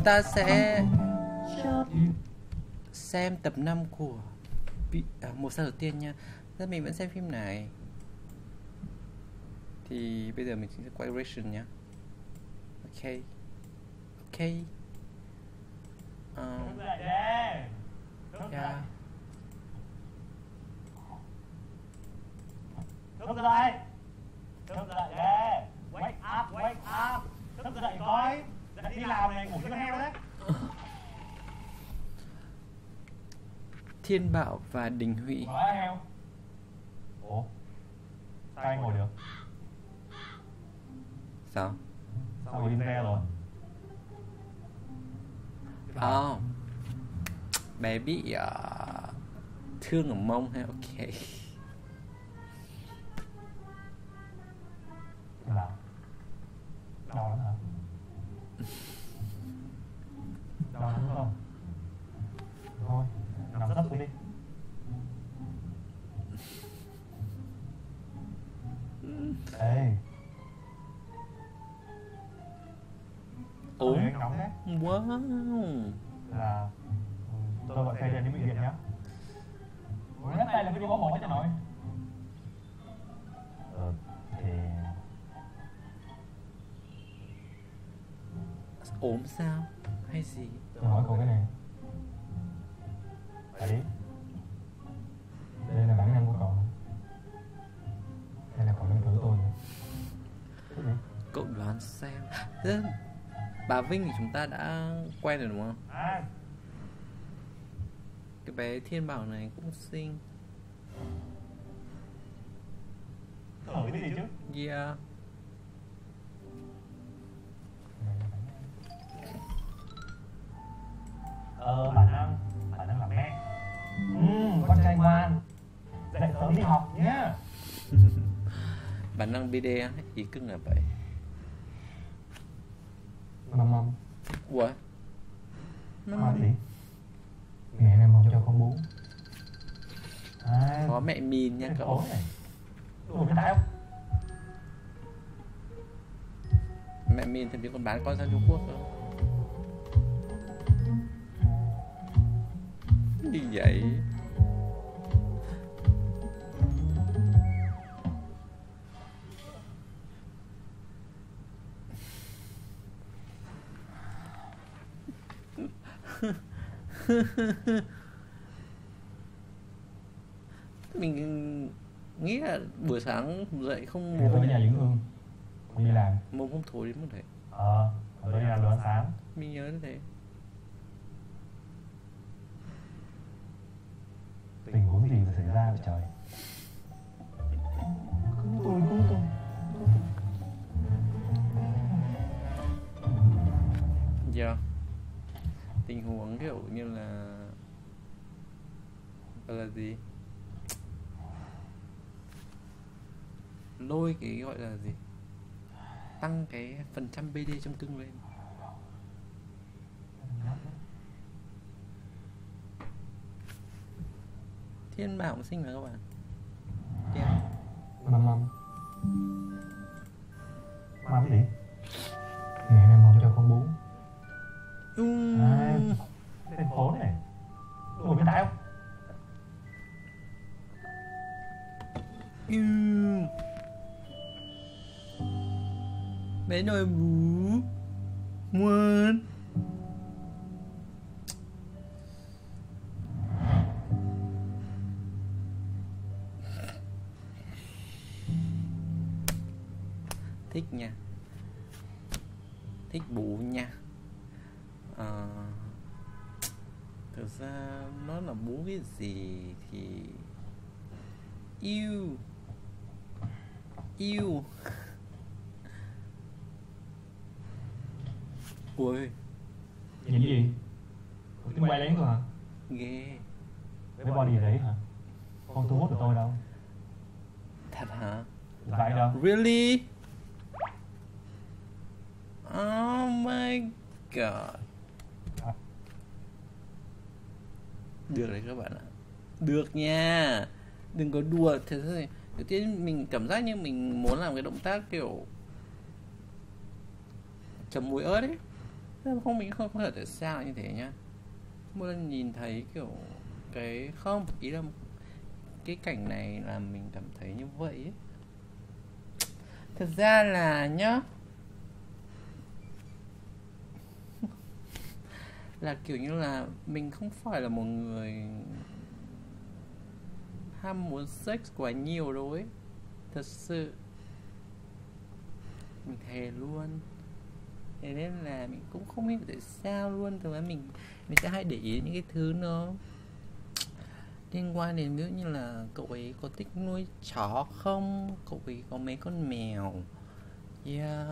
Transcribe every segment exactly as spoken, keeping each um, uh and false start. Chúng ta sẽ xem tập năm của mùa sao đầu tiên nha. Rất mình vẫn xem phim này. Thì bây giờ mình sẽ quay reaction nhá. Ok. Ok. Um, yeah. Thức dậy. Thức dậy đây. Wake up, wake up. Thức dậy coi. Dậy đi làm này, ngủ như heo đấy. Thiên Bảo và Đình Hụy. Ủa? Sao anh ngồi được? Sao? Sao ngồi lên xe rồi? Ồ, oh. Bé bị uh, thương ở mông hay ok. Đau. Đau lắm hả? Đau lắm không? Thôi, nằm sấp xuống đi. Ê. Ủa, nóng thế. Wow. Là tôi gọi xe lên đến bệnh viện nhá. Ủa, cái này là cái đi bó bó cho nói. Ờ, thì... ốm sao? Hay gì? Tôi nói có cái này. Đấy. Đây là bản năng của cậu. Đây là cậu đang cứu tôi. Cậu đoán xem. Bà Vinh thì chúng ta đã quen rồi đúng không? À. Cái bé Thiên Bảo này cũng xinh. Thở cái gì chứ? Yeah. Ờ, bản năng, bản năng làm mẹ. Ừ, con trai ngoan. Dậy sớm đi học nhá. Bản năng bê đê á, ý cưng là vậy. Mâm mâm. Ủa? Mâm gì? Mẹ này mong cho con bú. À, có mẹ mìn nha cậu. Ủa cái tái không? Mẹ mìn thì còn bán con sang Trung Quốc không? Gì vậy? Mình nghĩ là buổi sáng dậy không muốn. Tôi ở nhà dưỡng ương, không đi làm. Mông không thối đến mức thế. Ờ, tôi đi làm đồ ăn sáng. Mình nhớ như thế. Tình huống gì mà xảy ra vậy trời? Cứu tôi, cứu tôi. Dạ. Tình huống kiểu như là là gì? Lôi cái gọi là gì? Tăng cái phần trăm bê đê trong cưng lên. Thiên Bảo cũng xinh mà các bạn. Yeah. Mầm mầm. Mầm gì? Mẹ này mầm cho con bú. Uhm. À, thành phố này. Ngồi bên trái không? Uhm. Mấy nồi bú. Muốn. Thích nha. Thích bú nha. À, thực ra nó là bú cái gì thì yêu yêu ui nhìn gì tôi quay lấy cơ hả? Ghê với body đấy hả? Con thu hút của tôi đâu? Thật hả? Vậy đâu? Really? Oh my god. Được đấy các bạn ạ. Được nha. Đừng có đùa. Thế thôi. Đầu tiên mình cảm giác như mình muốn làm cái động tác kiểu chấm muối ớt ấy. Không, mình không hiểu tại sao lại như thế nhá. Mỗi lần nhìn thấy kiểu cái không ý là cái cảnh này là mình cảm thấy như vậy ấy. Thật ra là nhá, là kiểu như là mình không phải là một người ham muốn sex quá nhiều đâu ấy. Thật sự mình thề luôn. Thế nên là mình cũng không biết tại sao luôn. Thường là mình mình sẽ hay để ý những cái thứ nó liên quan đến, ví dụ như là cậu ấy có thích nuôi chó không, cậu ấy có mấy con mèo, yeah,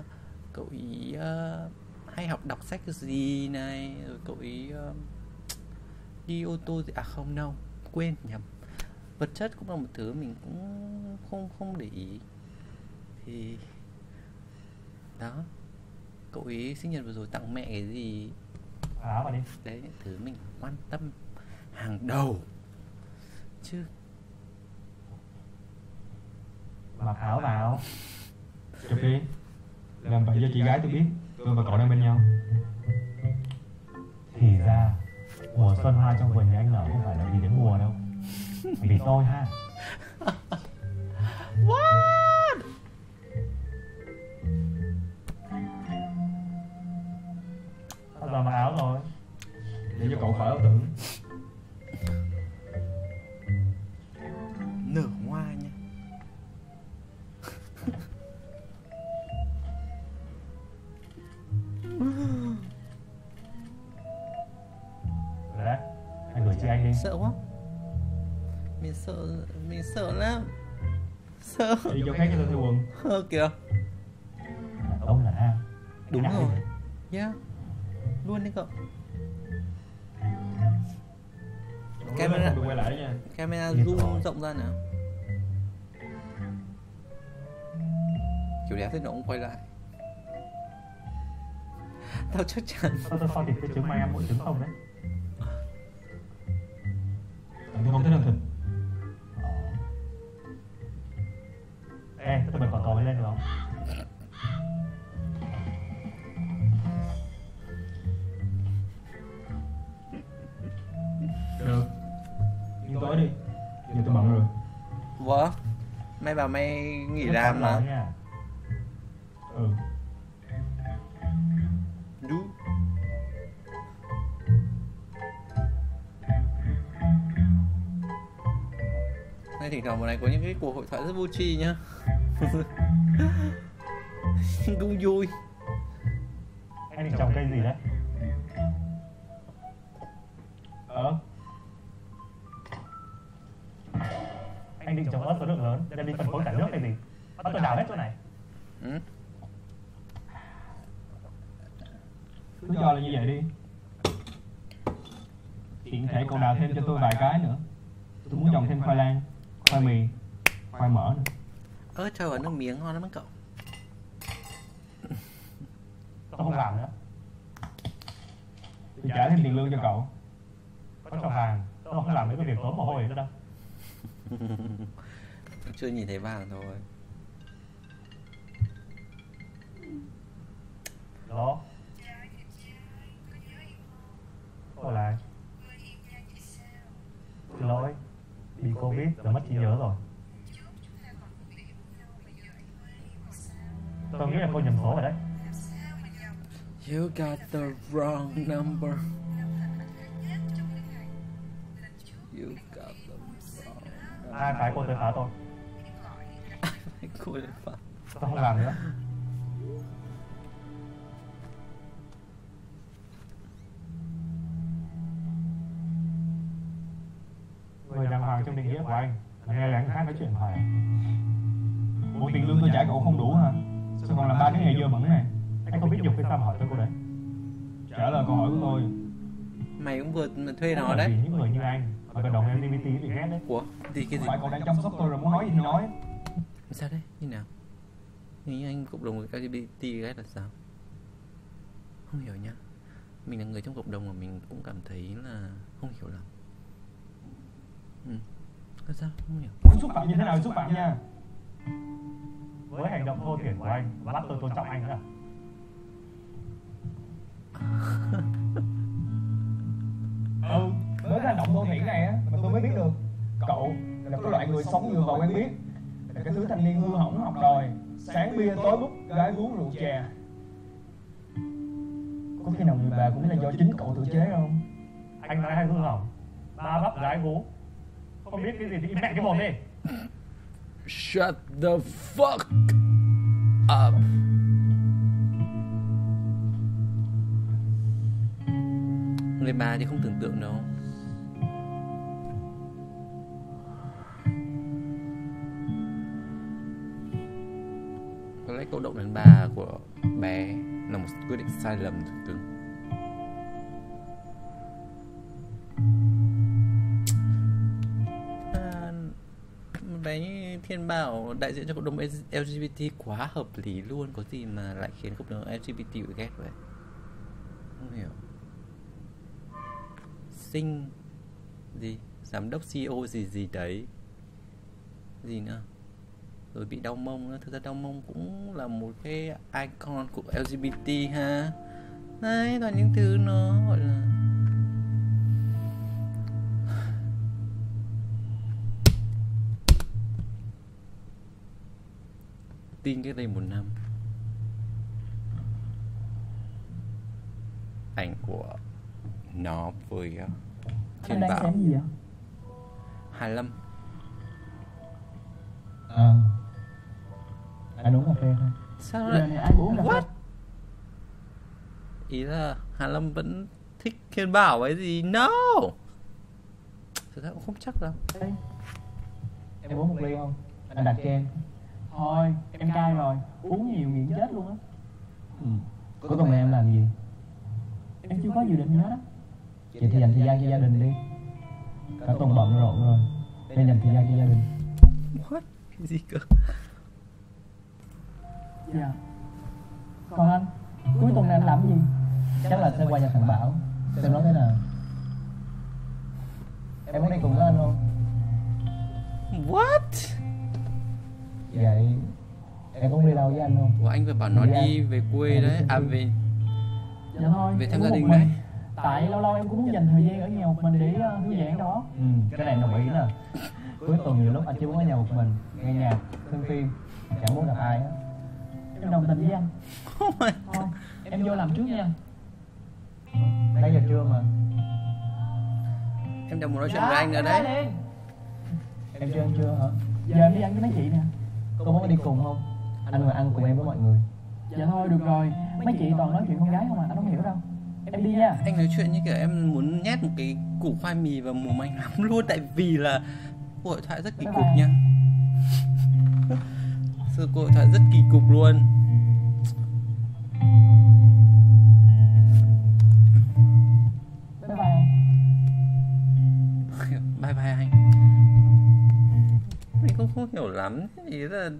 cậu ấy uh, hay học đọc sách gì này, rồi cậu ấy uh, đi ô tô gì à không đâu quên nhầm. Vật chất cũng là một thứ mình cũng không không để ý. Thì đó, cậu ấy sinh nhật vừa rồi tặng mẹ cái gì à, mà đi. Đấy những thứ mình quan tâm hàng đầu chứ. Mặc áo vào chụp đi, làm vậy cho chị gái tôi biết tôi và cậu đang bên nhau. Thì ra mùa xuân hoa trong vườn nhà anh Lở không phải là gì đến mùa đâu, vì tôi ha. What? Sao giờ mặc áo rồi để cho cậu khỏi ảo tưởng. Nửa hoa nha. Đấy, anh gửi cho anh đi. Sợ quá. Mình sợ, mình sợ lắm. Sợ. Đi chỗ khác cho tôi thay quần. Ờ kìa. Ông là nam. Đúng rồi. Yeah. Luôn đi cậu. Camera, quay lại nha. Camera zoom rộng ra nào. Kiểu đẹp thế nó cũng quay lại. Tao chắc chắn. Tao tao so thịt cái trứng mai em mỗi trứng không đấy. Tôi không thấy đường thịt. Ê, tao bật quả cầu lên được không? Tối đi, giờ tôi bận rồi. What? May bà may nghỉ thế làm mà. Nha. Ừ. Đúng. Nay thỉnh thoảng bọn này có những cái cuộc hội thoại rất vô tri nhá. Cũng vui. Anh định trồng cây gì đấy? Ờ. Anh định trồng ớt số lượng lớn để đi phân phối cả nước hay gì? Bắt tôi đào hết chỗ này. Ừ. Cứ cho là như vậy đi. Tiện thể cậu đào thêm cho tôi vài cái nữa. Tôi muốn trồng thêm khoai lang, khoai mì, khoai mỡ nữa. Ớt trời ơi, nước miếng ngon lắm mấy cậu. Tôi không làm nữa. Tôi trả thêm tiền lương cho cậu. Có trồng hàng, tôi không làm mấy cái việc tốn mồ hôi nữa đâu. Chưa nhìn thấy vàng thôi. Đó. Ôi lại. Xin lỗi. Bị Covid rồi mất trí nhớ rồi. Tôi nghĩ là cô nhầm số rồi đấy. You got the wrong number. You got the ai phải cô tới phá tôi. Ai phải cô tới phá. Tôi không làm nữa. Người đàng hoàng trong định nghĩa của anh nghe là anh khác nói chuyện hoài. Bộ tiền lương tôi trả cậu không đủ hả? Sao còn làm ba cái nghề dơ bẩn này? Anh không biết dục hay sao mà hỏi tôi cô đấy? Trả lời câu hỏi của tôi. Mày cũng vừa thuê nó đấy. Vì những người như anh mà cộng đồng lờ giê bê tê bị ghét đấy. Ủa? Thì cái gì? Phải cậu đang chăm sóc tôi rồi muốn nói gì thì nói. Sao đấy? Như nào? Như anh cộng đồng lờ giê bê tê ghét là sao? Không hiểu nhá. Mình là người trong cộng đồng mà mình cũng cảm thấy là không hiểu lắm. Ừ. Là sao? Không hiểu. Muốn xúc phạm như thế nào xúc phạm nha. Với hành động thô thiển của anh, bắt tôi tôn trọng anh nữa à? Ừ, với cái hành động đô thị này á mà tôi mới biết được cậu là cái loại người sống dựa vào quen biết, là cái thứ thanh niên hư hỏng học đòi, sáng bia tối bút gái uống rượu chè. Có khi nào người bà cũng là do chính cậu tự chế không? Anh nói hai hư hỏng, ba bắp gái uống, không biết cái gì thì im mẹ cái mồm đi. Shut the fuck up. Người bà thì không tưởng tượng đâu. Có lẽ câu động đàn bà của bé là một quyết định sai lầm thực cứng. À, bé như Thiên Bảo đại diện cho cộng đồng lờ giê bê tê quá hợp lý luôn. Có gì mà lại khiến cộng đồng lờ giê bê tê bị ghét vậy? Không hiểu. Sinh gì giám đốc xê e ô gì gì đấy, gì nữa, rồi bị đau mông nữa. Thực ra đau mông cũng là một cái icon của lờ giê bê tê ha. Đấy, toàn những thứ nó gọi là tin cái đây một năm. Ảnh của nó với Thiên Bảo Hải Lâm. À, anh uống cà phê thôi. Sao lại anh uống cà phê? Ý là Hải Lâm vẫn thích Thiên Bảo ấy gì? No. Thực ra cũng không chắc đâu. Ê, em uống một ly không? Anh đặt cho em. Thôi em cai rồi, uống nhiều nghiện chết luôn á. Ừ. Có tuần này em làm gì? Em chưa có dự định nhớ đó. Vậy thì dành thời gian cho gia đình đi. Cả tuần bận rộn rồi nên dành thời gian cho gia đình. What? Cái gì cơ? Dạ. Còn anh, cuối tuần này anh làm cái gì? Chắc là sẽ qua nhà thằng Bảo xem nó thế nào. Em muốn đi cùng với anh không? What? Vậy em cũng đi đâu với anh không? Ủa, anh phải bảo nó đi về quê đấy. À, về dạ thôi, về thăm gia đình đấy. Tại lâu lâu em cũng muốn dành thời gian ở nhà một mình để thư giãn đó. Ừ, cái này đồng ý nè. Cuối tuần nhiều lúc anh chỉ muốn ở nhà một mình, nghe nhạc, xem phim, chẳng muốn gặp ai á. Em đồng tình với anh. Thôi, em vô làm trước nha. Nãy giờ trưa mà. Em đang muốn nói chuyện với anh nữa đấy. Em chưa ăn trưa hả? Giờ em đi ăn với mấy chị nè. Cô muốn đi cùng không? Anh mà ăn cùng em với mọi người. Dạ thôi được rồi, mấy chị toàn nói chuyện con gái không à, anh không hiểu đâu. Em đi nha. Anh nói chuyện như kiểu em muốn nhét một cái củ khoai mì vào mồm anh lắm luôn. Tại vì là cuộc hội thoại rất kỳ cục nha. Sự cuộc hội thoại rất kỳ cục luôn. Bye bye. Bye bye anh. Mình cũng không hiểu lắm. Ý là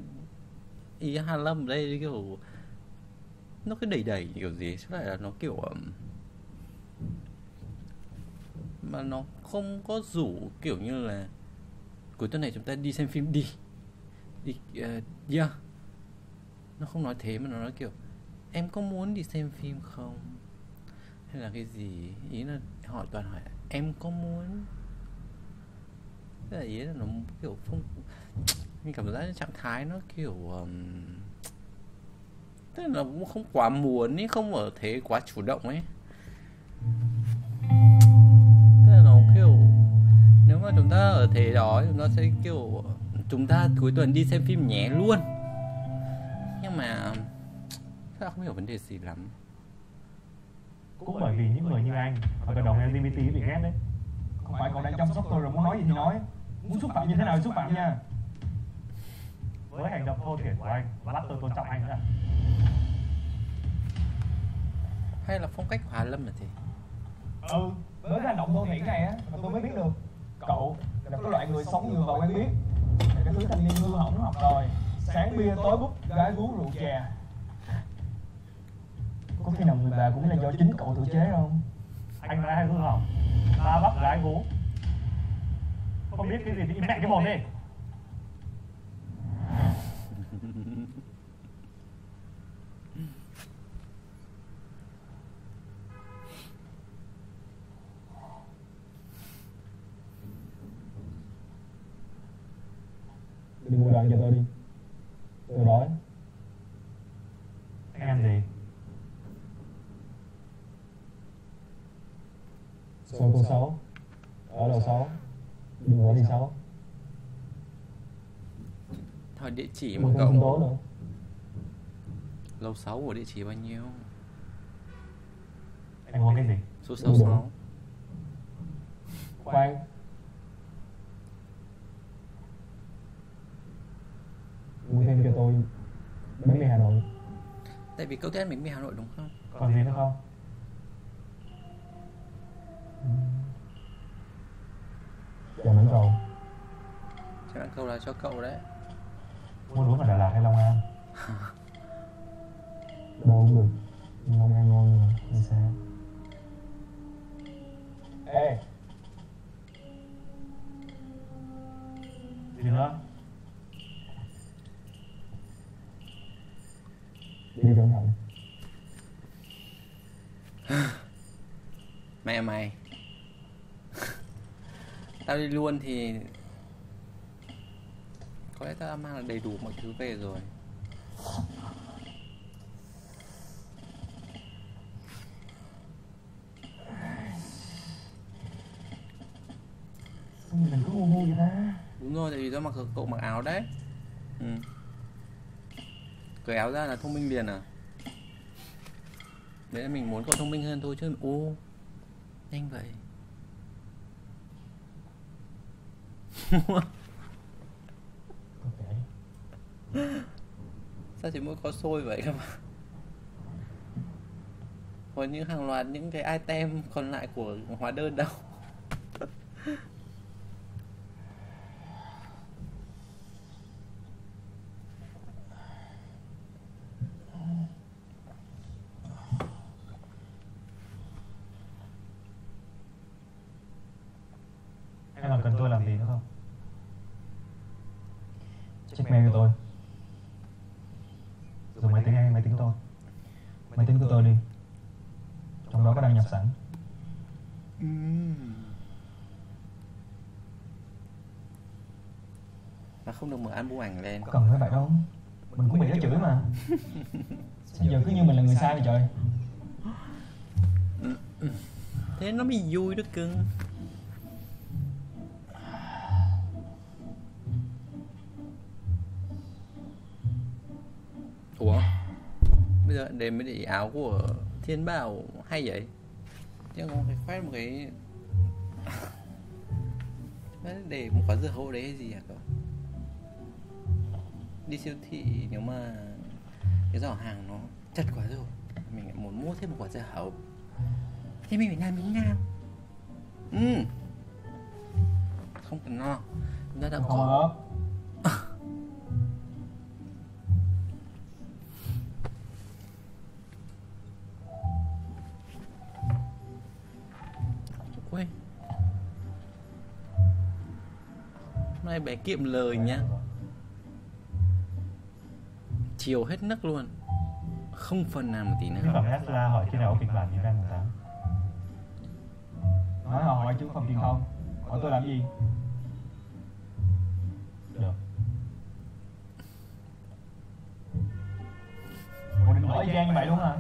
ý Hà Lâm ở đây kiểu nó cứ đẩy đẩy kiểu gì, chứ lại là nó kiểu mà nó không có rủ kiểu như là cuối tuần này chúng ta đi xem phim đi đi uh, yeah. Nó không nói thế mà nó nói kiểu em có muốn đi xem phim không hay là cái gì. Ý là hỏi toàn hỏi em có muốn, tức là ý là nó kiểu không, mình cảm giác trạng thái nó kiểu um... tức là cũng không quá muốn ấy, không ở thế quá chủ động ấy. Tức là nó kiểu nếu mà chúng ta ở thế đó chúng ta sẽ kiểu chúng ta cuối tuần đi xem phim nhé luôn. Nhưng mà sao không hiểu vấn đề gì lắm. Cũng bởi vì những người như anh và cộng đồng lờ giê bê tê bị ghét đấy. Không phải cậu đang chăm sóc tôi rồi muốn nói gì thì nói, muốn xúc phạm như thế nào thì xúc phạm nha. Với hành động thô thiển của anh, bắt tôi tôn trọng anh nữa. Hay là phong cách Hòa Lâm là thế? Ừ, với cái hành động đô thị này á, mà tôi mới biết được cậu là cái loại người sống dựa vào quen biết, là cái thứ thanh niên hư hỏng học đòi, sáng bia tối bút gái uống rượu chè. Có khi nào người bà cũng là do chính cậu tự chế không? Anh nói hai hư hỏng, ba bắp gái uống, không biết cái gì thì im mẹ cái mồm đi. bạn cho tôi đi. Tôi đói. Anh ăn gì? Số cô sáu. Ở đầu sáu. Đừng có đi sáu. Thôi địa chỉ một cậu. Lầu sáu của địa chỉ bao nhiêu? Anh có cái gì? Số sáu sáu. Khoan. Mua thêm cho tôi bánh mì Hà Nội. Tại vì cậu thích ăn bánh mì Hà Nội đúng không? Còn gì nữa không? Chào mãn cầu. Chào mãn cầu là cho cậu đấy. Mua đúng ở Đà Lạt hay Long An? Đâu cũng được. Long An ngon rồi, hay sao? Ê! Gì nữa? Đi cẩn thận. Mẹ mày. Tao đi luôn thì có lẽ tao mang là đầy đủ mọi thứ về rồi. Sao mình cứ ngu vậy ta? Đúng rồi, tại vì tao mặc cậu mặc áo đấy. Ừ. Cởi áo ra là thông minh liền à? Đấy là mình muốn cậu thông minh hơn thôi chứ. Ô, nhanh vậy. Sao chỉ mỗi có xôi vậy các bạn? Còn những hàng loạt những cái item còn lại của hóa đơn đâu? Em còn cần tôi làm gì nữa không? Check mail của tôi. Dùng máy tính anh, máy tính tôi. Máy tính của tôi đi. Trong đó có đăng nhập sẵn. Mà không được mở album ảnh lên. Cần phải vậy đâu. Mình cũng bị nó chửi mà. Sao giờ cứ như mình là người sai vậy trời. Thế nó mới vui đó cưng. Ủa? Bây giờ đến với địa chỉ áo của Thiên Bảo hay vậy? Chứ không phải khoét một cái... để một quả dưa hấu đấy hay gì hả cậu? Đi siêu thị nếu mà cái giỏ hàng nó chật quá rồi mình lại muốn mua thêm một quả dưa hấu thế mình phải làm miếng nam. Ừ. Không cần lo. Chúng ta đã có... Hôm nay bé kiệm lời nhá. Chiều hết nấc luôn. Không phần nào một tí nữa. Bảo Tesla hỏi khi nào kịch bản thì ra người ta. Nói họ hỏi chú phòng truyền thông. Hỏi tôi làm gì? Được. Ủa đừng nói gian như vậy luôn hả?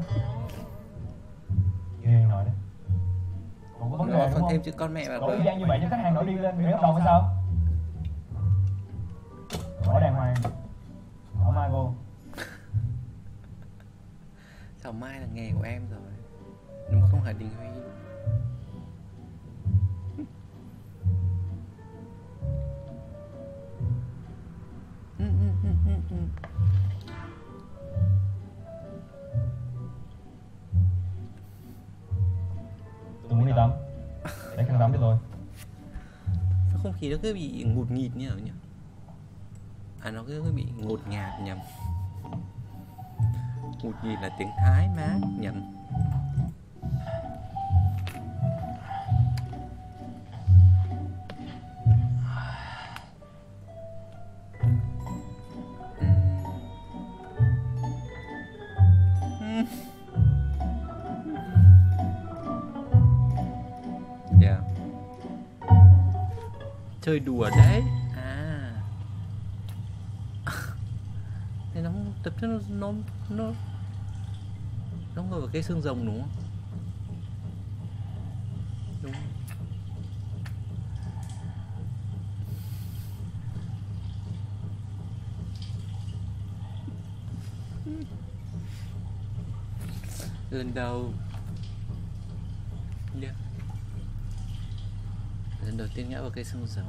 Ghê nói đấy. Còn vấn đề đúng không? Chứ con mẹ bảo nói gian như vậy cho khách hàng nổi điên lên. Người bắt đầu hay sao? Ở đàng hoàng. Ở mai vô. Thảo mai là nghề của em rồi. Nhưng mà không phải Đình Huy. Tôi muốn đi tắm. Để khăn tắm cho tôi. Sao không khí nó cứ bị ngụt nghịt như vậy nhỉ? À, nó cứ bị ngột ngạt nhầm. Ngột gì là tiếng Thái má nhầm. Yeah. Chơi đùa đấy. Nên nó không, tập chất nó, nó, nó, nó ngồi vào cây xương rồng đúng không? Đúng. Lần đầu yeah. Lần đầu tiên ngã vào cây xương rồng.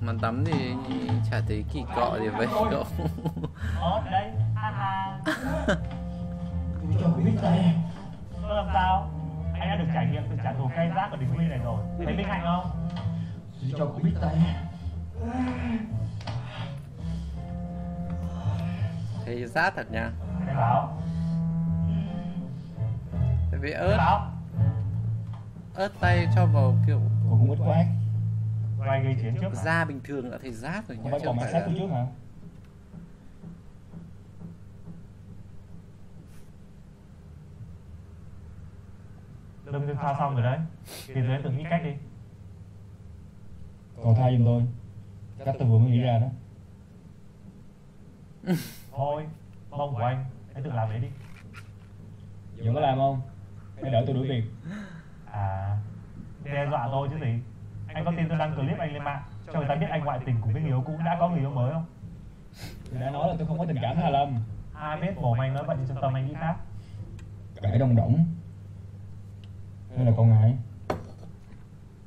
Mà tắm thì chả thấy kỳ cọ gì vậy cậu. Tôi không biết đây. Tôi làm sao? Anh đã được trải nghiệm tôi trả thù cay rác ở đỉnh Huy này rồi. Thấy vinh hạnh không? Tôi không biết đây. Thấy rác thật nha. Thầy Bảo. Tại vì ớt. Ớt tay cho vào kiểu cũng mất quá. Gây chiến trước da bình thường đã thấy rát rồi nhá, chứ không phải là... trước hả? Đâm thêm tha xong rồi đấy. Tìm dưới từng nghĩ cách đi. Cậu tha giùm tôi. Cách tôi vừa mới nghĩ ra đó. Thôi, mong của anh, hãy tự làm đấy đi. Dũng có làm không? Hãy đỡ tôi đuổi việc. À, đe dọa tôi chứ gì. Anh có tin tôi đăng clip anh lên mạng cho người ta biết anh ngoại tình cùng với người yêu cũ đã có người yêu mới không? Tôi đã nói là tôi không có tình cảm Hà Lâm. Ai biết mồm anh nói vậy nhưng trong tâm anh nghĩ khác. Cãi đồng đỏng. Đây là con ngại.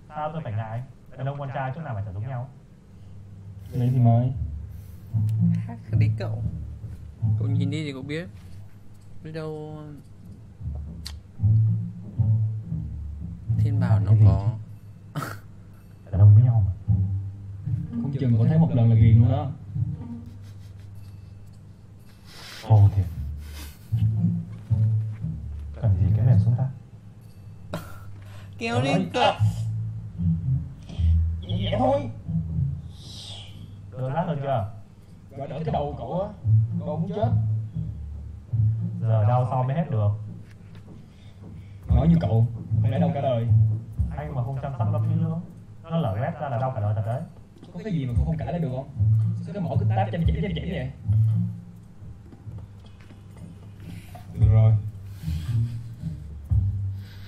Sao tôi phải ngại? Đàn ông con trai chỗ nào mà chẳng giống nhau. Lấy thì mới. Hát đấy cậu. Cậu nhìn đi thì cậu biết. Biết đâu Thiên Bảo nó có. Đông với nhau mà. Không chừng có thấy một lần là ghiền luôn đó. Ồ thiệt. Cần gì cái mềm xuống ta. Kéo đi cậu. Vậy thôi. Được lát rồi chưa? Rồi đỡ cái đầu cậu á. Cậu cũng chết. Giờ đau sau mới hết được. Nói như cậu không lẽ đau cả đời. Anh mà không chăm sóc lắm kỹ lưỡng nó lở lét ra là đau cả đời thật đấy. Có cái gì mà cậu không cãi lại được không? Sao cái mỏ cứ táp chăm chảy chăm chảy vậy? Được rồi.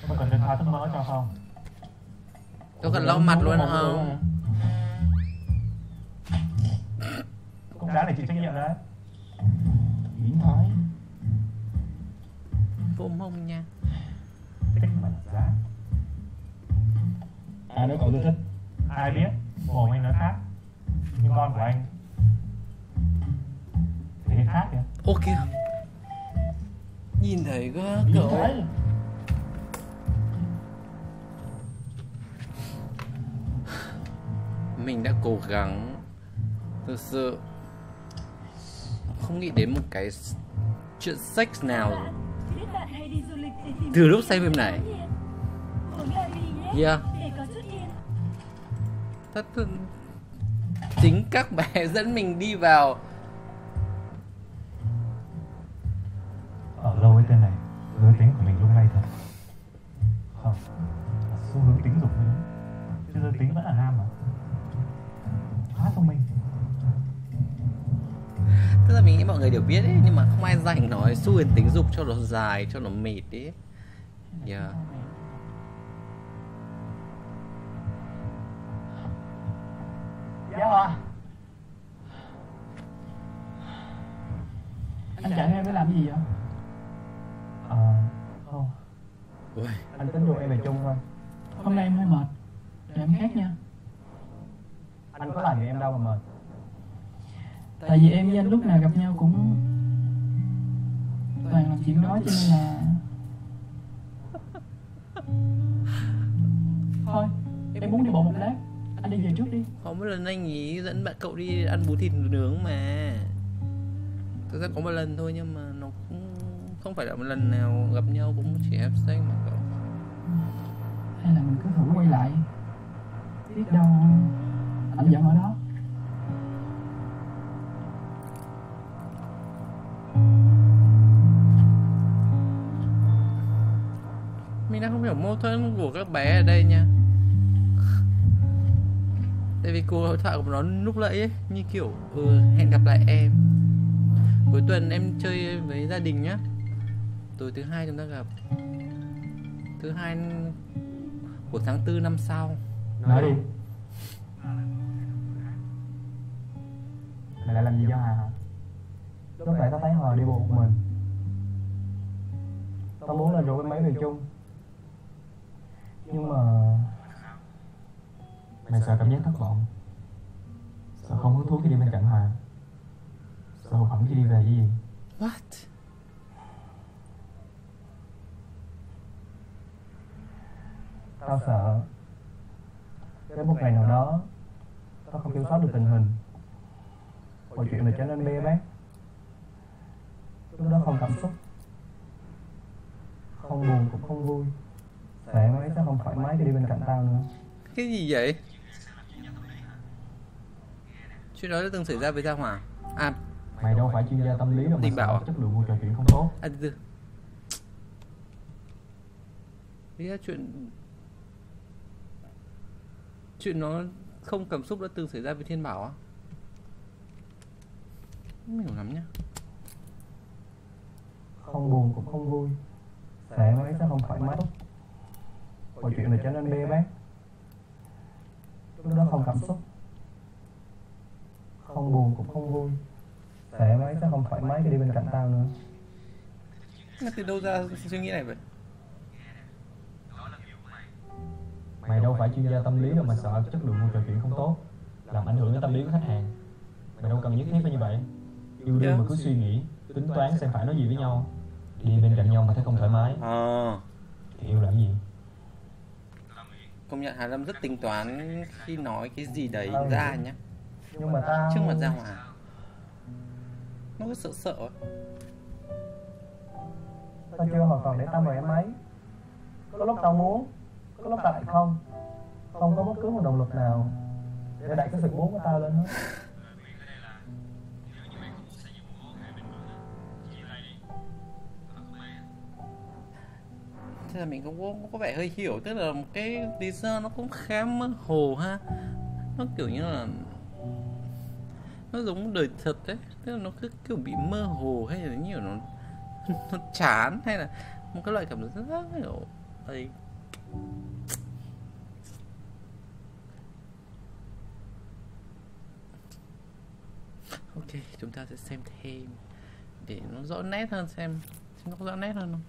Tôi cần nên pha thuốc mỡ cho không? Tôi cần lau mặt luôn không? Con gái này chịu trách nhiệm đấy. Biến thái. Vô mông nha. Thích mặt giá. Ai nói cậu tôi thích? Ai biết, mồm anh nói khác. Nhưng con của anh thì khác kìa. Ô kìa. Nhìn thấy quá cậu. Mình đã cố gắng. Thực sự không nghĩ đến một cái chuyện sex nào từ lúc xem phim này. Yeah. Thật thương. Chính các bé dẫn mình đi vào. Ở lâu với tên này, giới tính của mình lúc này thật. Không, xu hướng tính dục nữa. Chứ giới tính vẫn là nam mà. Hóa thông minh. Tức là mình nghĩ mọi người đều biết ấy, nhưng mà không ai dành nói xu hướng tính dục cho nó dài, cho nó mệt ấy. Yeah. Dạ hả? Anh chạy em để làm gì vậy? Ờ... không. Ui. Anh tính rủ em về chung thôi. Hôm nay em hơi mệt. Để em khác nha. Anh có làm gì em đâu mà mệt. Tại vì em với anh lúc nào gặp nhau cũng... toàn làm chuyện đó cho nên là... Thôi, em muốn đi bộ một lát. Anh đi về trước đi. Có một lần anh ý dẫn bạn cậu đi ăn bún thịt nướng mà. Thực ra có một lần thôi nhưng mà nó cũng không phải là một lần nào gặp nhau cũng chỉ hấp sex mà cậu. Hay là mình cứ thử quay lại. Biết đâu anh vẫn ở đó. Mình đang không hiểu mâu thuẫn của các bé ở đây nha. Tại vì cuộc hội thoại của nó lúc nãy ấy, như kiểu ừ, hẹn gặp lại em cuối tuần em chơi với gia đình nhá. Tối thứ hai chúng ta gặp. Thứ hai của tháng tư năm sau. Nói đi. Mày lại làm gì cho Hà hả? Lúc nãy tao thấy Hà đi bộ một mình. Tao muốn là rủ với mấy người chung. Nhưng mà mày sợ cảm giác thất vọng. Sợ không hứng thú khi đi bên cạnh Hà. Sợ hụt hẫng khi đi về với gì. What? Tao sợ đến một ngày nào đó tao không kiểm soát được tình hình. Mọi chuyện này trở nên bê bát. Lúc đó không cảm xúc, không buồn cũng không vui. Tại em ấy sẽ không thoải mái khi đi bên cạnh tao nữa. Cái gì vậy? Chuyện đó đã từng xảy ra với tao hả? À, mày đâu phải chuyên gia tâm lý đâu mà bảo chất lượng cuộc trò chuyện không tốt. À, từ từ. Cái chuyện chuyện nó không cảm xúc đã từng xảy ra với Thiên Bảo á? Không hiểu lắm nhá. Không buồn cũng không vui. Tại em ấy sẽ không thoải mái. Mọi chuyện này trở nên bê bát. Lúc đó không cảm xúc, không buồn cũng không vui. Tại em ấy sẽ không thoải mái khi đi bên cạnh tao nữa. Từ đâu ra suy nghĩ này vậy? Mày đâu phải chuyên gia tâm lý đâu mà sợ chất lượng cuộc trò chuyện không tốt, làm ảnh hưởng đến tâm lý của khách hàng. Mày đâu cần nhất thiết phải như vậy. Yêu đương mà cứ suy nghĩ, tính toán xem phải nói gì với nhau. Đi bên cạnh nhau mà thấy không thoải mái à. Thì yêu làm gì? Công nhận Hà Lâm rất tính toán khi nói cái gì đấy ra nhá. Nhưng mà tao... trước mặt ra Hòa nó cứ sợ sợ. Tao chưa hoàn toàn để tao mời em ấy. Có lúc tao muốn, có lúc tao lại không. Không có bất cứ một động lực nào để đẩy cái sự muốn của tao lên hết. Thế là mình cũng có, có vẻ hơi hiểu. Tức là một cái lý do nó cũng khá mơ hồ ha. Nó kiểu như là nó giống đời thật đấy. Tức là nó cứ kiểu bị mơ hồ hay là nhiều nó nó chán hay là một cái loại cảm giác rất kiểu ấy. Ok, chúng ta sẽ xem thêm để nó rõ nét hơn, xem xem nó có rõ nét hơn không.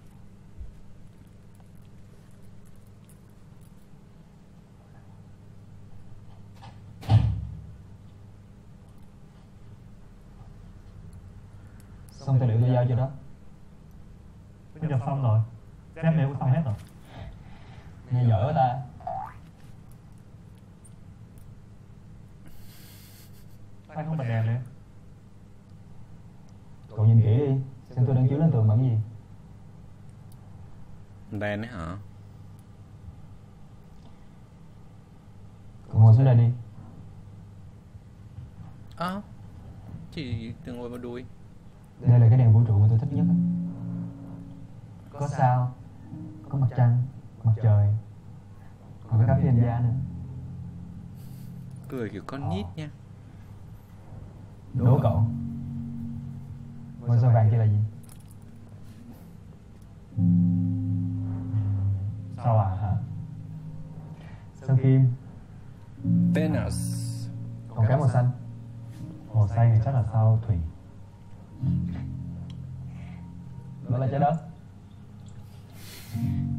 Xong tài liệu tôi giao cho đó. Tôi nhập xong rồi. Cái mail của xong hết rồi. Nghe dở quá ta. Anh không bật đèn nữa. Cậu nhìn kỹ đi, xem tôi đang chiếu lên tường bằng gì. Đèn đấy hả? Cậu ngồi xuống đây đi. À, chỉ từng ngồi vào đuôi. Đây là cái đèn vũ trụ mà tôi thích nhất. Có sao, có mặt trăng, mặt trời, còn có cà phê Anh Gia nữa. Cười kiểu con nít nha. Đố cậu, ngôi sao vàng kia là gì? Sao à hả? Sao kim? Venus. Còn cái màu xanh? Màu xanh thì chắc là sao thủy. Đó là trái đất.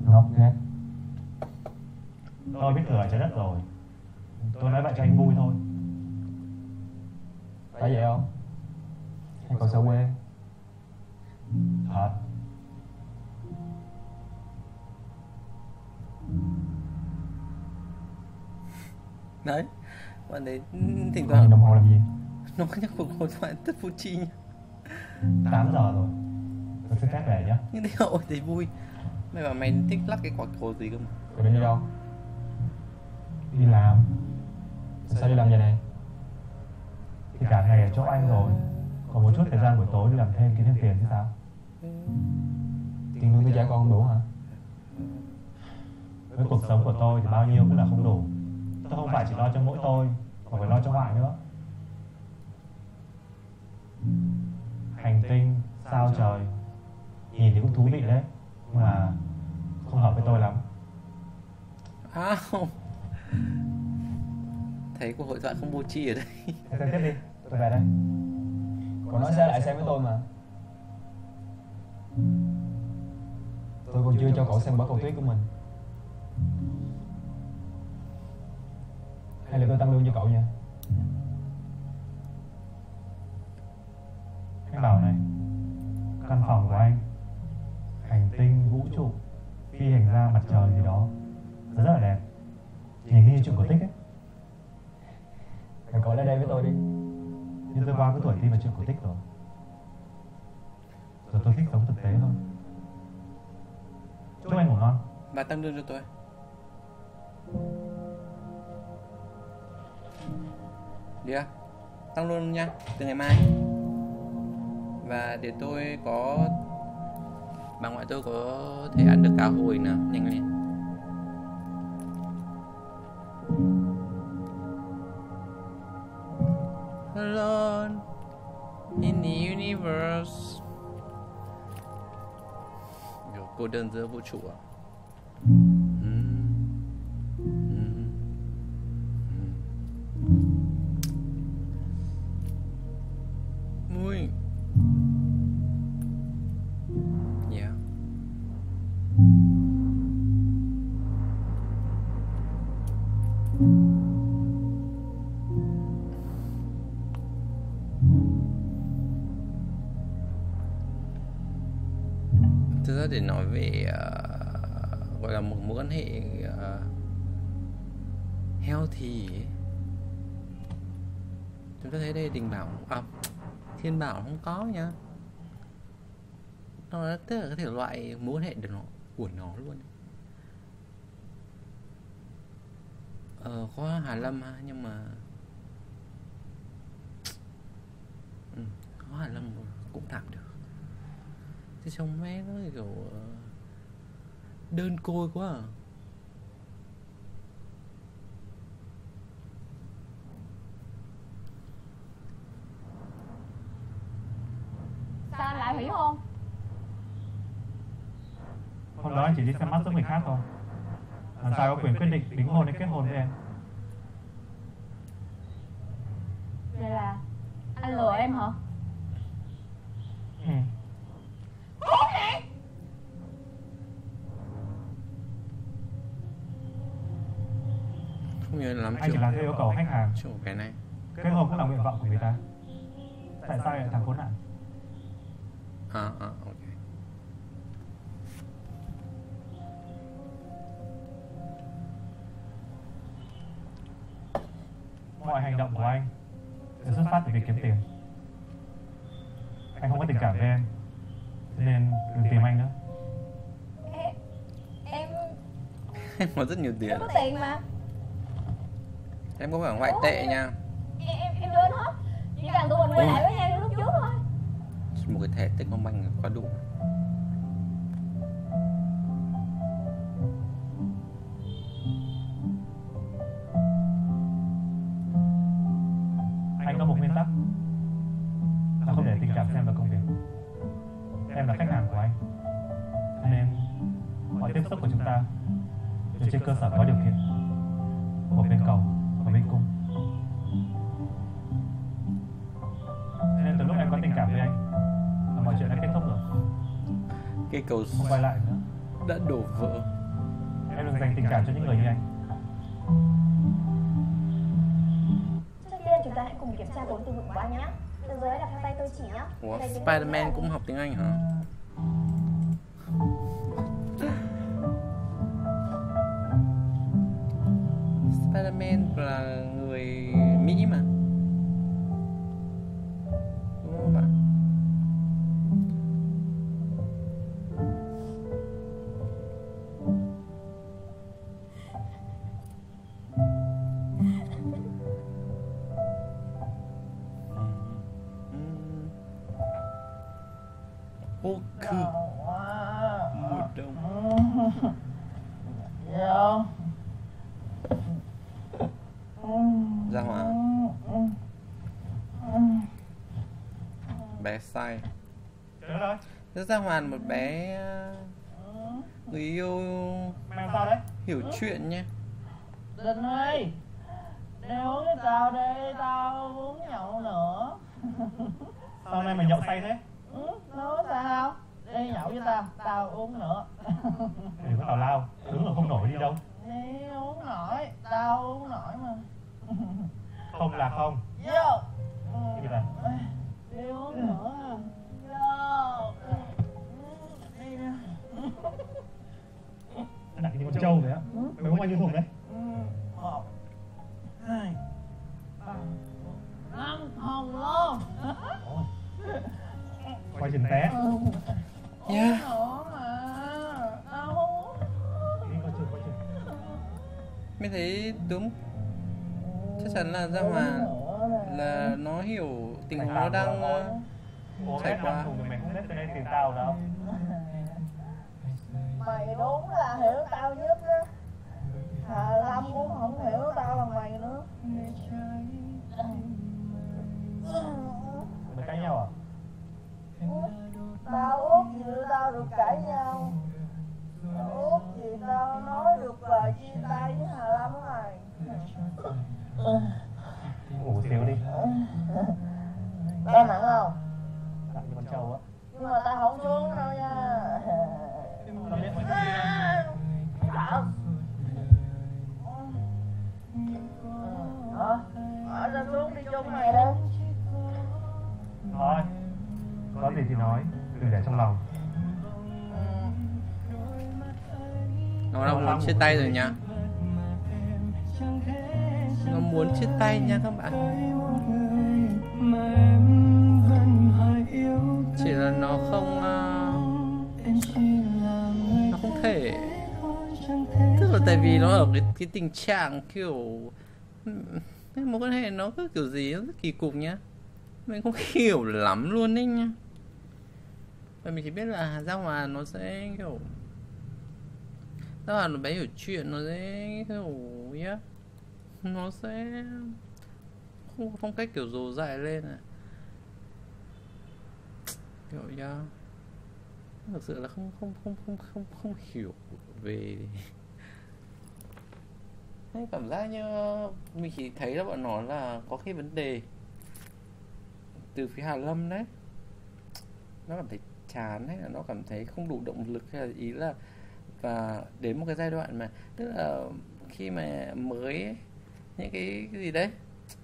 Ngốc ghét. Tôi biết thừa trái đất rồi. Tôi nói vậy cho anh vui thôi. Phải vậy không? Hay còn sao quê? Thật. Đấy, bạn đấy thỉnh thoảng đồng hồ làm gì? Nó có nhắc phục hồi thoại tất vô chi nhá. Tám giờ rồi. Tôi sẽ khác về nhá. Nhưng thế hội thì vui. Mày bảo mày thích lắc cái quả cầu gì cơ mà. Cậu đến đi đâu? Đi làm. Sao đi làm vậy này? Thì cả ngày ở chỗ anh rồi. Còn một chút thời gian buổi tối đi làm thêm kiếm thêm tiền chứ sao? Tiền lương tôi trả con không đủ hả? với cuộc sống của tôi thì bao nhiêu cũng là không đủ. Tôi không phải chỉ lo cho mỗi tôi, mà phải lo cho ngoại nữa. Hành tinh, sao trời nhìn thì cũng thú vị đấy, nhưng mà không hợp với tôi lắm. À không, thấy cuộc hội thoại không vô tri ở đây. Thế tiếp đi, tôi về đây. Còn nói ra lại xem với tôi mà. Tôi còn chưa cho cậu xem bó cầu tuyết của mình. Hay là tôi tăng lương cho cậu nha. Anh bảo này, căn phòng của anh, hành tinh, vũ trụ, phi hành gia, mặt trời gì đó, rất là đẹp, nhìn như chuyện cổ tích ấy. Cậu lại đây với tôi đi. Nhưng tôi qua cái tuổi đi mà chuyện cổ tích rồi. Rồi tôi thích sống thực tế hơn. Chúc anh ngủ ngon. Bà tăng lương cho tôi. Đi à? Tăng luôn nha, từ ngày mai. Và để tôi có... bà ngoại tôi có thể ăn được cá hồi nào. Nhanh lên. Alone in the universe. Điều cô đơn giữa vũ trụ ạ. À? Để nói về uh, gọi là một mối quan hệ uh, healthy, chúng ta thấy đây Đình Bảo à, Thiên Bảo không có nhá, nó tức là có thể loại mối quan hệ được nó của nó luôn. Ờ, có Hà Lâm ha, nhưng mà ừ, có Hà Lâm cũng tạm được. Thế trong mé nó kiểu đơn côi quá à. Sao anh lại hủy hôn? Hôm đó anh chỉ đi xem mắt giúp người khác thôi. Làm sao có quyền quyết định đính hôn hay kết hôn với em? Vậy là anh lừa em hả? Ừ. Không nhớ lắm. Anh chỉ làm theo yêu cầu khách hàng. Chỗ cái này kết hôn cũng là nguyện vọng của người ta. Tại sao lại thằng khốn nạn? À, à, ok. Mọi hành động của anh đều xuất phát từ việc kiếm tiền. Anh không có tình cảm với em, nên đừng tìm anh nữa. Em... em... em có rất nhiều tiền. Em có tiền mà. Em có phải ngoại tệ nha. Em, em, em đưa nó. Chỉ cần tụi mình quay lại với nhau như lúc trước thôi. Một cái thẻ Techcombank quá đủ. Anh có một nguyên tắc là không để tình cảm xem vào công việc. Em là khách hàng của anh, nên mọi tiếp xúc của chúng ta đều trên cơ sở có điều kiện. Một bên cầu, một bên cung. Nên từ lúc em có tình cảm với anh là mọi chuyện đã kết thúc rồi. Cây cầu không quay lại nữa, đã đổ vỡ. Em đừng dành tình cảm cho những người như anh. Trước tiên chúng ta hãy cùng kiểm tra vốn từ vựng của anh nhé. Từ dưới đặt theo tay tôi chỉ nhé. Ủa, Spider-Man cũng học tiếng Anh hả? Spider-Man là người Mỹ mà. Đúng không bạn? Ô cự. Một đồng. Thấy không? Ra hỏa. Bé say. Rất ra hoàn một bé người yêu hiểu chuyện nhé. Đình ơi, đi uống với tao đi, tao uống nhậu nữa. Sau này mày nhậu say thế? Ừ, nó sao? Đi nhậu với tao, tao uống nữa. Đừng có tào lao, đúng là không nổi đi đâu. Đi uống nổi, tao uống nổi mà. Không là không. Vô. Đi là. Đi uống nữa. Vô. Đi nè. Đặt cái con trâu đấy á. Mày uống bao nhiêu thùng đấy? Một, hai, ba, năm thùng luôn. Quay trình té. Nhá. Mình thấy đúng. Chắc chắn là ra hòa là nó hiểu tình huống nó đang trải qua. Mày cũng biết từ đây tìm tao đâu. Mày đúng là hiểu tao nhất á. Thà Lâm cũng không hiểu tao bằng mày nữa. Mày cãi nhau à? Tao ước gì tao được cãi nhau. Tao ước gì tao nói được lời chia tay với Hà Lâm này. Ngủ xíu đi. Tao nặng không? Nặng như con trâu á. Nhưng mà tao không xuống đâu nha. Hả? Ở ra xuống đi chung mày đi. Thôi, có gì thì nói, đừng để trong lòng. Nó đang muốn chia tay rồi nha. Nó muốn chia tay nha các bạn. Chỉ là nó không uh, nó không thể. Tức là tại vì nó ở cái, cái tình trạng kiểu một cái này nó cứ kiểu gì rất kỳ cục nhá. Mình không hiểu lắm luôn đấy nhá. Và mình chỉ biết là ra hòa nó sẽ kiểu ra hòa nó bé hiểu chuyện, nó sẽ kiểu nhá, nó sẽ không phong cách kiểu rồ dại lên à, kiểu nhá. Thực sự là không không không không không không hiểu về thế. Cảm giác như mình chỉ thấy là bọn nó là có cái vấn đề từ phía Hà Lâm đấy. Nó cảm thấy chán hay là nó cảm thấy không đủ động lực hay là ý là. Và đến một cái giai đoạn mà tức là khi mà mới ấy, những cái, cái gì đấy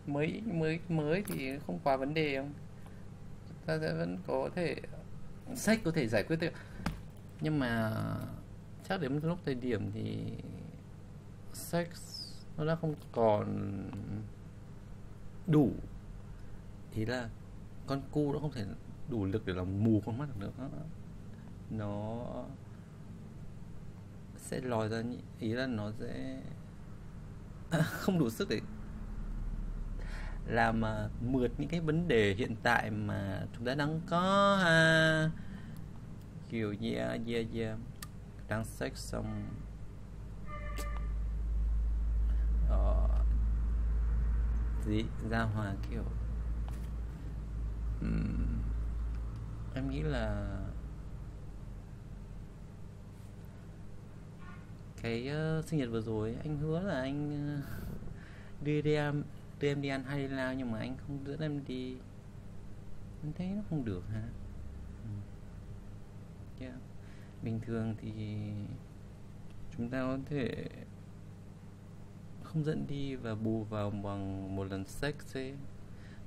mới mới mới thì không quá vấn đề không, ta sẽ vẫn có thể sách có thể giải quyết được. Nhưng mà chắc đến một lúc thời điểm thì sex nó đã không còn đủ, ý là con cu nó không thể đủ lực để làm mù con mắt được nữa, nó sẽ lòi ra, ý là nó sẽ không đủ sức để làm mượt những cái vấn đề hiện tại mà chúng ta đang có ha. Kiểu yeah yeah yeah đang sex xong ờ gì ra hòa kiểu uhm, em nghĩ là cái uh, sinh nhật vừa rồi anh hứa là anh uh, đưa, đưa em đưa em đi ăn hay lao, nhưng mà anh không dẫn em đi, anh thấy nó không được hả. uhm. Yeah. Bình thường thì chúng ta có thể không dẫn đi và bù vào bằng một lần sex ấy.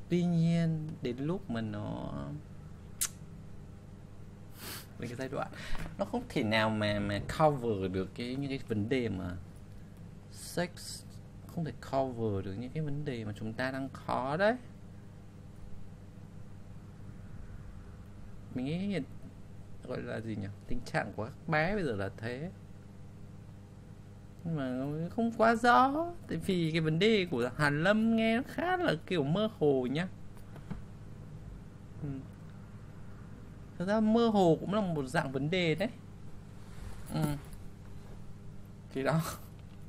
Tuy nhiên đến lúc mà nó đến cái giai đoạn nó không thể nào mà mà cover được cái những cái vấn đề mà sex không thể cover được những cái vấn đề mà chúng ta đang khó đấy. Mình nghĩ hiện gọi là gì nhỉ, tình trạng của các bé bây giờ là thế. Nhưng mà không quá rõ, tại vì cái vấn đề của Hàn Lâm nghe nó khá là kiểu mơ hồ nhá. ừ. Thật ra mơ hồ cũng là một dạng vấn đề đấy. ừ. thì đó.